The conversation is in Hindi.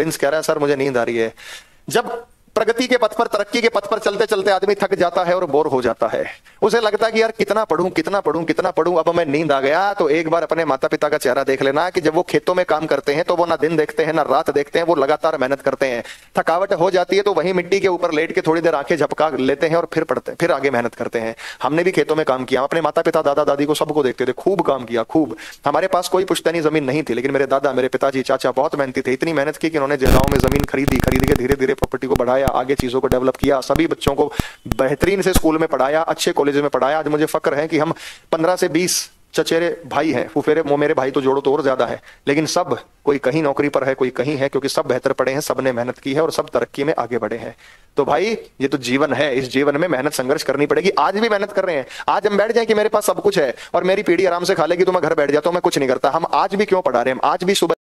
प्रिंस कह रहा है सर मुझे नींद आ रही है। जब प्रगति के पथ पर, तरक्की के पथ पर चलते चलते आदमी थक जाता है और बोर हो जाता है, उसे लगता है कि यार कितना पढूं, अब मैं नींद आ गया। तो एक बार अपने माता पिता का चेहरा देख लेना कि जब वो खेतों में काम करते हैं तो वो ना दिन देखते हैं ना रात देखते हैं, वो लगातार मेहनत करते हैं। थकावट हो जाती है तो वही मिट्टी के ऊपर लेट के थोड़ी देर आंखें झपका लेते हैं और फिर पढ़ते, फिर आगे मेहनत करते हैं। हमने भी खेतों में काम किया, अपने माता पिता दादा दादी को सबको देखते थे, खूब काम किया खूब। हमारे पास कोई पुश्तैनी जमीन नहीं थी, लेकिन मेरे दादा, मेरे पिताजी, चाचा बहुत मेहनती थे। इतनी मेहनत की कि उन्होंने जगहों में जमीन खरीद के धीरे धीरे प्रॉपर्टी को बढ़ाया, आगे चीजों को डेवलप किया, सभी बच्चों को बेहतरीन से स्कूल में पढ़ाया, अच्छे कॉलेज में पढ़ाया। आज मुझे फक्र है कि हम 15 से 20 चचेरे भाई हैं, फुफेरे, मेरे भाई तो जोड़ो तो और ज्यादा है, लेकिन सब कोई कहीं नौकरी पर है, कोई कहीं है, क्योंकि सब बेहतर पढ़े हैं, सबने मेहनत की है और सब तरक्की में आगे बढ़े हैं। तो भाई ये तो जीवन है, इस जीवन में मेहनत संघर्ष करनी पड़ेगी। आज भी मेहनत कर रहे हैं, आज हम बैठ जाए कि मेरे पास सब कुछ है और मेरी पीढ़ी आराम से खा लेगी तो मैं घर बैठ जाता हूं, मैं कुछ नहीं करता, हम आज भी क्यों पढ़ा रहे हैं, हम आज भी सुबह